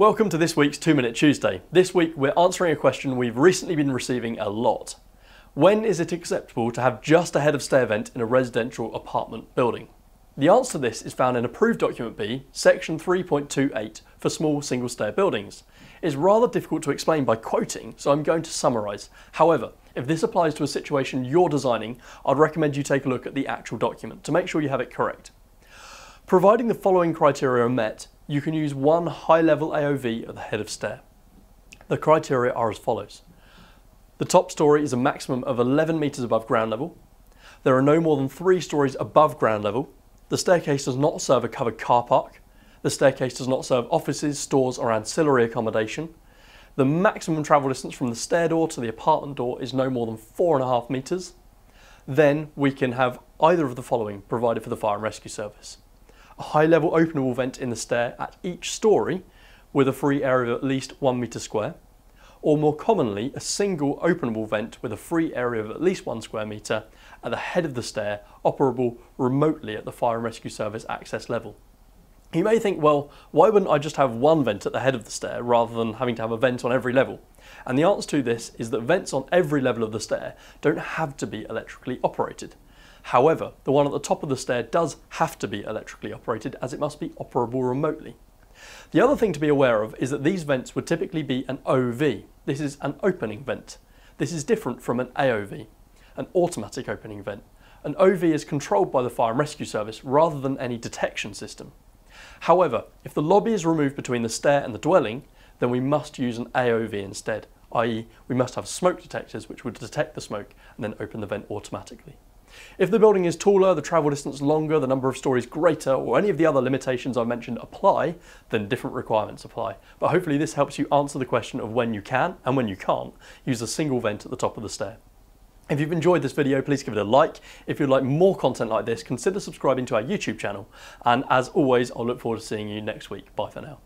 Welcome to this week's 2-Minute Tuesday. This week we're answering a question we've recently been receiving a lot. When is it acceptable to have just a head of stay event in a residential apartment building? The answer to this is found in Approved Document B, Section 3.28 for small single-stair buildings. It's rather difficult to explain by quoting, so I'm going to summarise. However, if this applies to a situation you're designing, I'd recommend you take a look at the actual document to make sure you have it correct. Providing the following criteria are met, you can use one high-level AOV at the head of stair. The criteria are as follows. The top storey is a maximum of 11 metres above ground level. There are no more than 3 storeys above ground level. The staircase does not serve a covered car park. The staircase does not serve offices, stores or ancillary accommodation. The maximum travel distance from the stair door to the apartment door is no more than 4.5 metres. Then we can have either of the following provided for the fire and rescue service. A high level openable vent in the stair at each storey with a free area of at least 1 metre square, or more commonly a single openable vent with a free area of at least 1 square metre at the head of the stair, operable remotely at the fire and rescue service access level. You may think, well, why wouldn't I just have one vent at the head of the stair rather than having to have a vent on every level? And the answer to this is that vents on every level of the stair don't have to be electrically operated. However, the one at the top of the stair does have to be electrically operated as it must be operable remotely. The other thing to be aware of is that these vents would typically be an OV. This is an opening vent. This is different from an AOV, an automatic opening vent. An OV is controlled by the fire and rescue service rather than any detection system. However, if the lobby is removed between the stair and the dwelling, then we must use an AOV instead, i.e. we must have smoke detectors which would detect the smoke and then open the vent automatically. If the building is taller, the travel distance longer, the number of stories greater, or any of the other limitations I've mentioned apply, then different requirements apply. But hopefully this helps you answer the question of when you can and when you can't use a single vent at the top of the stair. If you've enjoyed this video, please give it a like. If you'd like more content like this, consider subscribing to our YouTube channel. And as always, I'll look forward to seeing you next week. Bye for now.